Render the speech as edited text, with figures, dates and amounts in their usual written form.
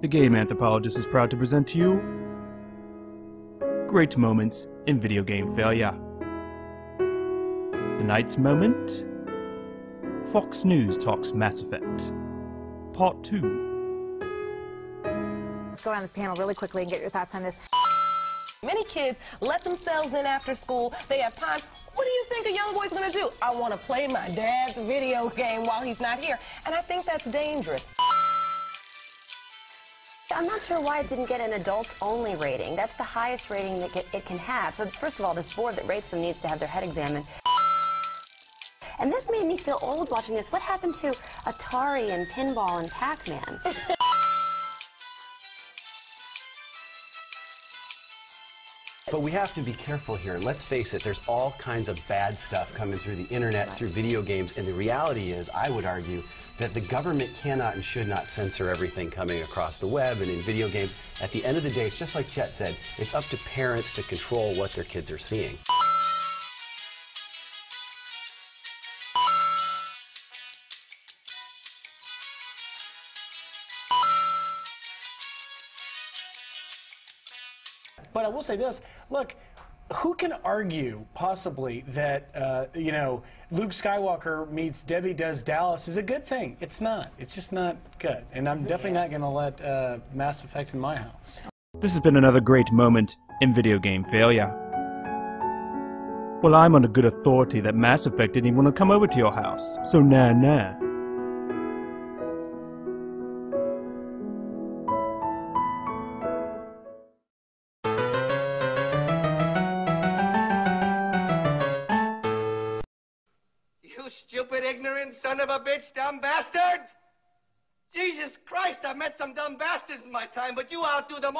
The Game Anthropologist is proud to present to you Great Moments in Video Game Failure. Tonight's moment, Fox News talks Mass Effect, Part 2. Let's go around the panel really quickly and get your thoughts on this. Many kids let themselves in after school. They have time. What do you think a young boy's gonna do? I wanna play my dad's video game while he's not here. And I think that's dangerous. I'm not sure why it didn't get an adults-only rating. That's the highest rating that it can have. So first of all, this board that rates them needs to have their head examined. And this made me feel old watching this. What happened to Atari and pinball and Pac-Man? But we have to be careful here. Let's face it, there's all kinds of bad stuff coming through the internet, through video games, and the reality is, I would argue, that the government cannot and should not censor everything coming across the web and in video games. At the end of the day, it's just like Chet said, it's up to parents to control what their kids are seeing. But I will say this, look, who can argue possibly that, you know, Luke Skywalker meets Debbie Does Dallas is a good thing? It's not. It's just not good. And I'm definitely not going to let Mass Effect in my house. This has been another great moment in video game failure. Well, I'm under good authority that Mass Effect didn't even want to come over to your house. So nah. Stupid, ignorant, son of a bitch, dumb bastard! Jesus Christ, I've met some dumb bastards in my time, but you outdo them all.